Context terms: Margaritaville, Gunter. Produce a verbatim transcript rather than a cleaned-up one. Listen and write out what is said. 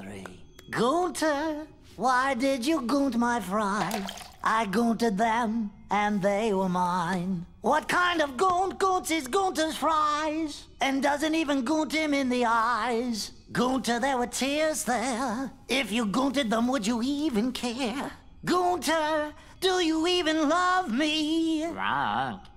three. Gunter, why did you gunt my fries? I gunted them, and they were mine. What kind of gunt gunts is Gunter's fries? And doesn't even gunt him in the eyes. Gunter, there were tears there. If you gunted them, would you even care? Gunter, do you even love me? Right.